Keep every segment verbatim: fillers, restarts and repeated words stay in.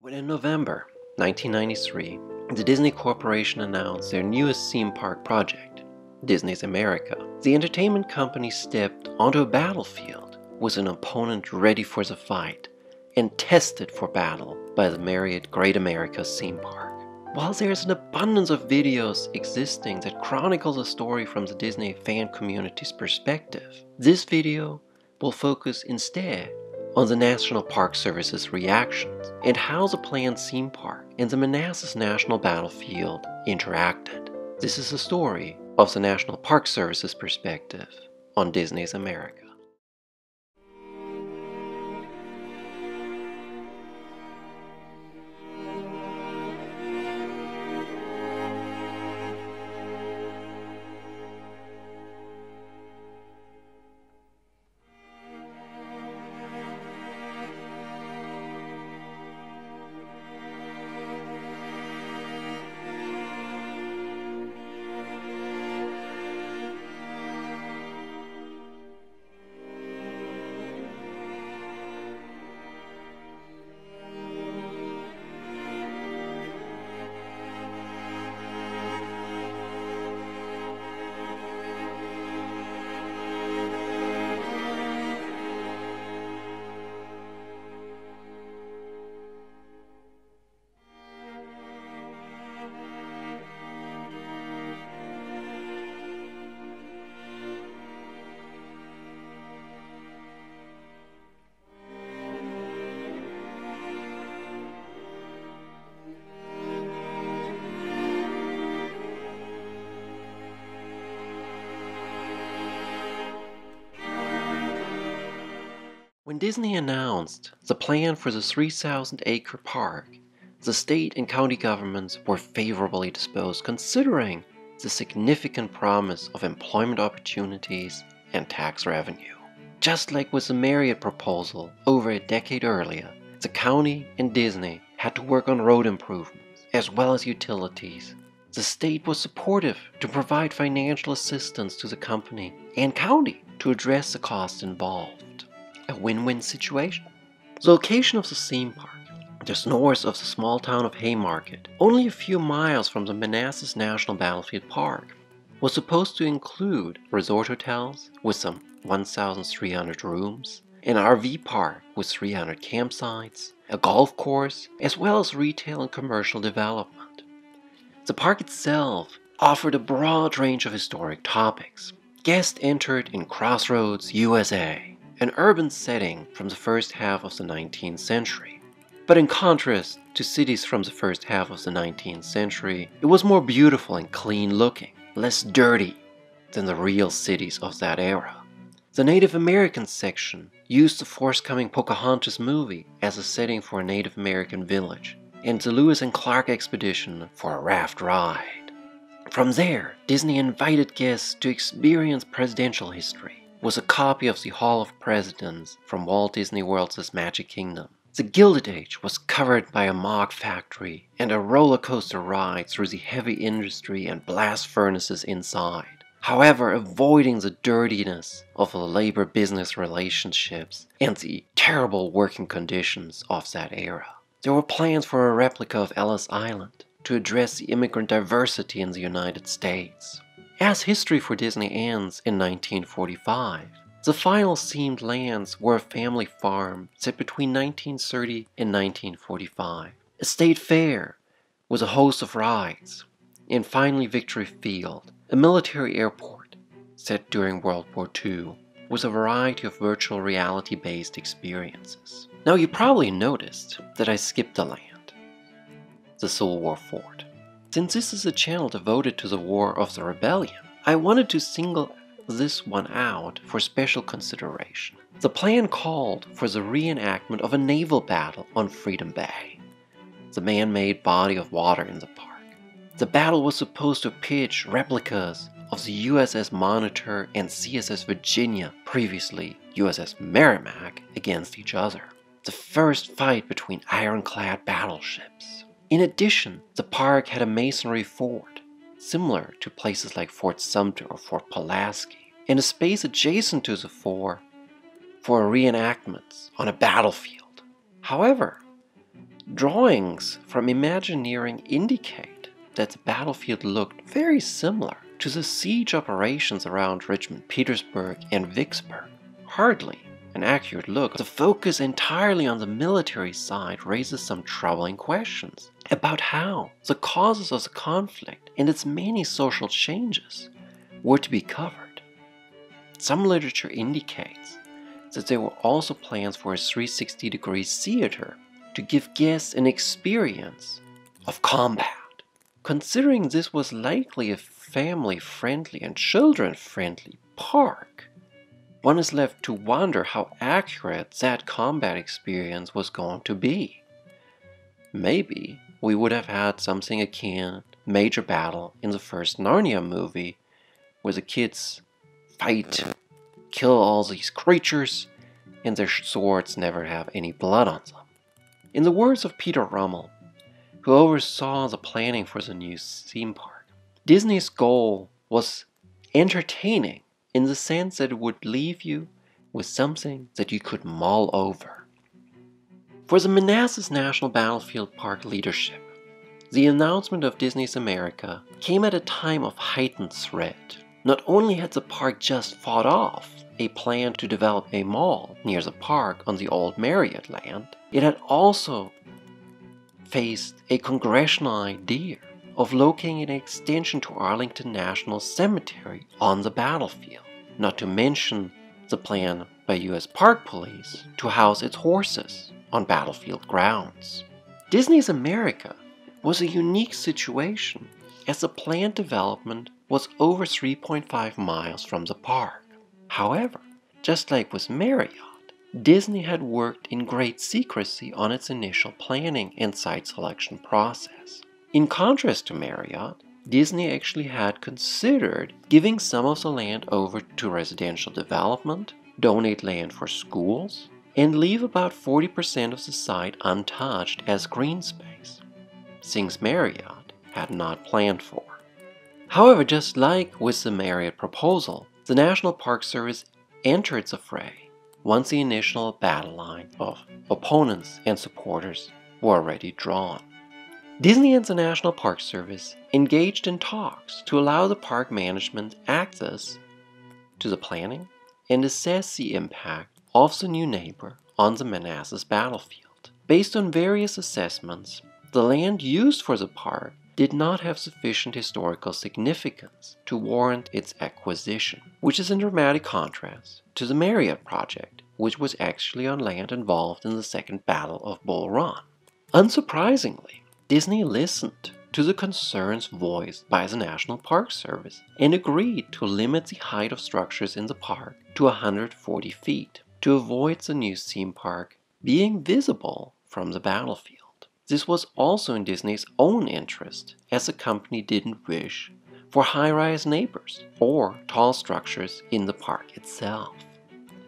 When in November nineteen ninety-three, the Disney Corporation announced their newest theme park project, Disney's America, the entertainment company stepped onto a battlefield with an opponent ready for the fight and tested for battle by the Marriott Great America theme park. While there is an abundance of videos existing that chronicle the story from the Disney fan community's perspective, this video will focus instead on the National Park Service's reactions and how the planned theme park and the Manassas National Battlefield interacted. This is the story of the National Park Service's perspective on Disney's America. When Disney announced the plan for the three thousand acre park, the state and county governments were favorably disposed considering the significant promise of employment opportunities and tax revenue. Just like with the Marriott proposal over a decade earlier, the county and Disney had to work on road improvements as well as utilities. The state was supportive to provide financial assistance to the company and county to address the costs involved. A win-win situation. The location of the theme park, just north of the small town of Haymarket, only a few miles from the Manassas National Battlefield Park, was supposed to include resort hotels with some one thousand three hundred rooms, an R V park with three hundred campsites, a golf course, as well as retail and commercial development. The park itself offered a broad range of historic topics. Guests entered in Crossroads, U S A. An urban setting from the first half of the nineteenth century. But in contrast to cities from the first half of the nineteenth century, it was more beautiful and clean looking, less dirty than the real cities of that era. The Native American section used the forthcoming Pocahontas movie as a setting for a Native American village, and the Lewis and Clark expedition for a raft ride. From there, Disney invited guests to experience presidential history, was a copy of the Hall of Presidents from Walt Disney World's Magic Kingdom. The Gilded Age was covered by a Mog factory and a roller coaster ride through the heavy industry and blast furnaces inside, however avoiding the dirtiness of the labor-business relationships and the terrible working conditions of that era. There were plans for a replica of Ellis Island to address the immigrant diversity in the United States. As history for Disney ends in nineteen forty-five, the final themed lands were a family farm set between nineteen thirty and nineteen forty-five, a state fair with a host of rides, and finally Victory Field, a military airport set during World War Two with a variety of virtual reality-based experiences. Now you probably noticed that I skipped a land, the Civil War Fort. Since this is a channel devoted to the War of the Rebellion, I wanted to single this one out for special consideration. The plan called for the reenactment of a naval battle on Freedom Bay, the man-made body of water in the park. The battle was supposed to pitch replicas of the U S S Monitor and C S S Virginia, previously U S S Merrimack, against each other. The first fight between ironclad battleships. In addition, the park had a masonry fort, similar to places like Fort Sumter or Fort Pulaski, and a space adjacent to the fort for reenactments on a battlefield. However, Drawings from Imagineering indicate that the battlefield looked very similar to the siege operations around Richmond, Petersburg, and Vicksburg. Hardly an accurate look, the focus entirely on the military side raises some troubling questions about how the causes of the conflict and its many social changes were to be covered. Some literature indicates that there were also plans for a three hundred sixty degree theater to give guests an experience of combat. Considering this was likely a family-friendly and children-friendly park, one is left to wonder how accurate that combat experience was going to be. Maybe we would have had something akin to Major Battle in the first Narnia movie, where the kids fight, kill all these creatures, and their swords never have any blood on them. In the words of Peter Rummel, who oversaw the planning for the new theme park, Disney's goal was entertaining in the sense that it would leave you with something that you could mull over. For the Manassas National Battlefield Park leadership, the announcement of Disney's America came at a time of heightened threat. Not only had the park just fought off a plan to develop a mall near the park on the old Marriott land, it had also faced a congressional idea of locating an extension to Arlington National Cemetery on the battlefield, not to mention the plan by U S Park Police to house its horses on battlefield grounds. Disney's America was a unique situation, as the planned development was over three point five miles from the park. However, just like with Marriott, Disney had worked in great secrecy on its initial planning and site selection process. In contrast to Marriott, Disney actually had considered giving some of the land over to residential development, donate land for schools, and leave about forty percent of the site untouched as green space, things Marriott had not planned for. However, just like with the Marriott proposal, the National Park Service entered the fray once the initial battle line of opponents and supporters were already drawn. Disney and the National Park Service engaged in talks to allow the park management access to the planning and assess the impact of the new neighbor on the Manassas battlefield. Based on various assessments, the land used for the park did not have sufficient historical significance to warrant its acquisition, which is in dramatic contrast to the Marriott project, which was actually on land involved in the Second Battle of Bull Run. Unsurprisingly, Disney listened to the concerns voiced by the National Park Service and agreed to limit the height of structures in the park to one hundred forty feet to avoid the new theme park being visible from the battlefield. This was also in Disney's own interest, as the company didn't wish for high-rise neighbors or tall structures in the park itself.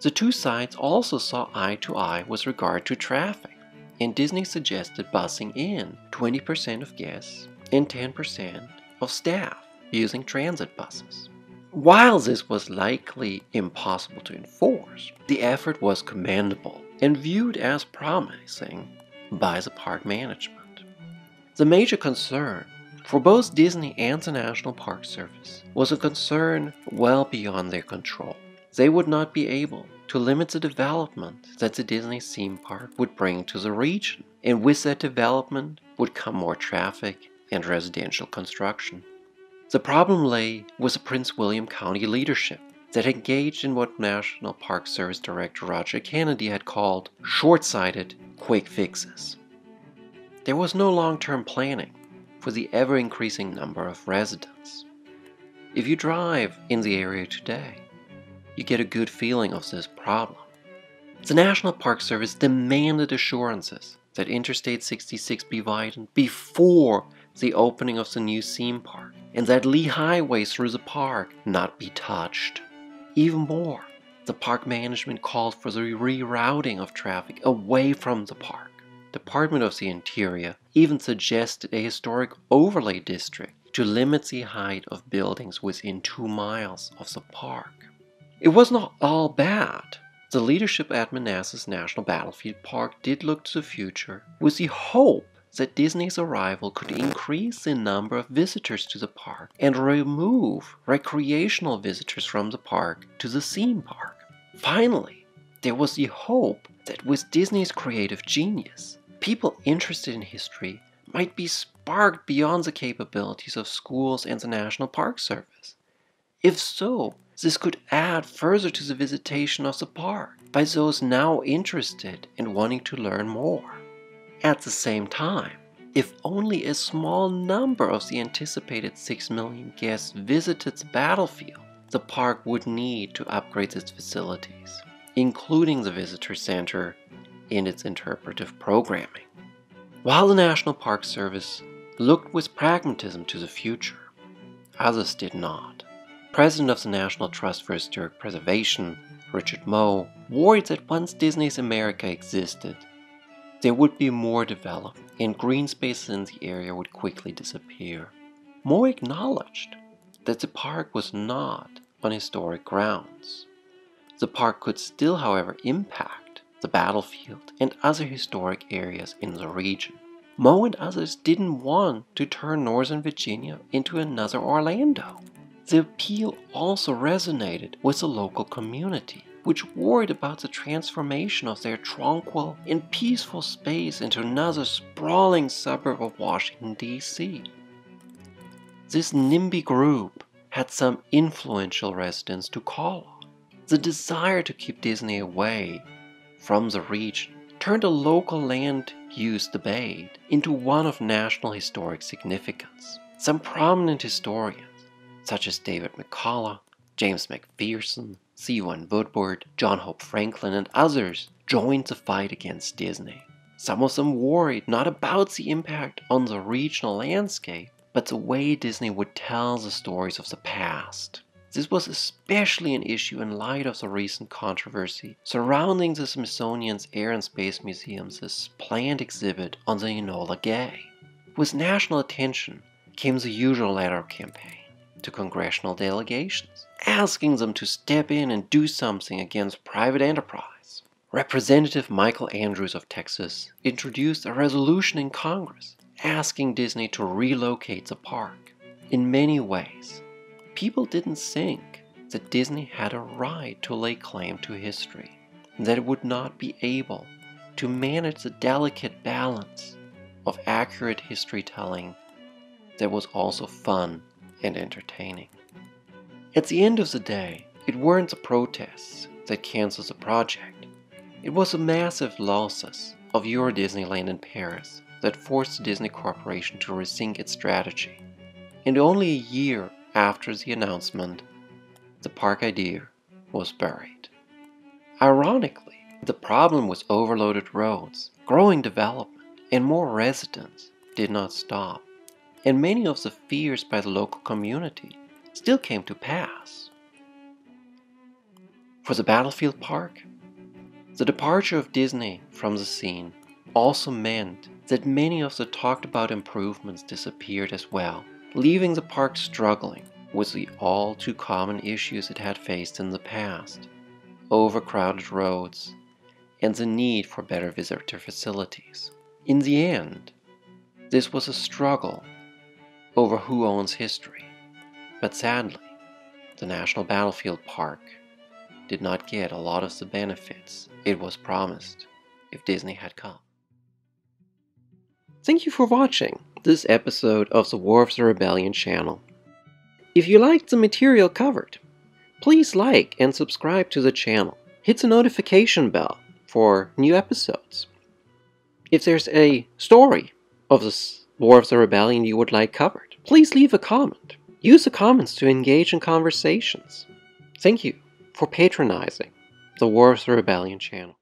The two sides also saw eye to eye with regard to traffic, and Disney suggested busing in twenty percent of guests and ten percent of staff using transit buses. While this was likely impossible to enforce, the effort was commendable and viewed as promising by the park management. The major concern for both Disney and the National Park Service was a concern well beyond their control. They would not be able to limit the development that the Disney theme park would bring to the region, and with that development would come more traffic and residential construction. The problem lay with the Prince William County leadership that engaged in what National Park Service Director Roger Kennedy had called short-sighted quick fixes. There was no long-term planning for the ever-increasing number of residents. If you drive in the area today, you get a good feeling of this problem. The National Park Service demanded assurances that Interstate sixty-six be widened before the opening of the new theme park, and that Lee Highway through the park not be touched. Even more, the park management called for the rerouting of traffic away from the park. Department of the Interior even suggested a historic overlay district to limit the height of buildings within two miles of the park. It was not all bad The leadership at Manassas National Battlefield Park did look to the future with the hope that Disney's arrival could increase the number of visitors to the park and remove recreational visitors from the park to the theme park. Finally, there was the hope that with Disney's creative genius, people interested in history might be sparked beyond the capabilities of schools and the National Park Service. If so, this could add further to the visitation of the park by those now interested and wanting to learn more. At the same time, if only a small number of the anticipated six million guests visited the battlefield, the park would need to upgrade its facilities, including the visitor center and its interpretive programming. While the National Park Service looked with pragmatism to the future, others did not. President of the National Trust for Historic Preservation, Richard Moe, worried that once Disney's America existed, there would be more development and green spaces in the area would quickly disappear. Moe acknowledged that the park was not on historic grounds. The park could still, however, impact the battlefield and other historic areas in the region. Moe and others didn't want to turn Northern Virginia into another Orlando. The appeal also resonated with the local community, which worried about the transformation of their tranquil and peaceful space into another sprawling suburb of Washington, D C This NIMBY group had some influential residents to call on. The desire to keep Disney away from the region turned a local land use debate into one of national historic significance. Some prominent historians, such as David McCullough, James McPherson, C one Woodward, John Hope Franklin, and others joined the fight against Disney. Some of them worried not about the impact on the regional landscape, but the way Disney would tell the stories of the past. This was especially an issue in light of the recent controversy surrounding the Smithsonian's Air and Space Museum's planned exhibit on the Enola Gay. With national attention came the usual letter campaign to congressional delegations, asking them to step in and do something against private enterprise. Representative Michael Andrews of Texas introduced a resolution in Congress asking Disney to relocate the park. In many ways, people didn't think that Disney had a right to lay claim to history, and that it would not be able to manage the delicate balance of accurate history telling that was also fun and entertaining. At the end of the day, it weren't the protests that canceled the project. It was the massive losses of Euro Disneyland in Paris that forced the Disney Corporation to rethink its strategy. And only a year after the announcement, the park idea was buried. Ironically, the problem with overloaded roads, growing development, and more residents did not stop. And many of the fears by the local community still came to pass. For the battlefield park, the departure of Disney from the scene also meant that many of the talked about improvements disappeared as well, leaving the park struggling with the all too common issues it had faced in the past: overcrowded roads and the need for better visitor facilities. In the end, this was a struggle over who owns history, but sadly, the National Battlefield Park did not get a lot of the benefits it was promised if Disney had come. Thank you for watching this episode of the War of the Rebellion channel. If you liked the material covered, please like and subscribe to the channel. Hit the notification bell for new episodes. If there's a story of the War of the Rebellion you would like covered, please leave a comment. Use the comments to engage in conversations. Thank you for patronizing the War of the Rebellion channel.